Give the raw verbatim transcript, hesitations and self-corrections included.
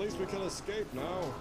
least we can escape now.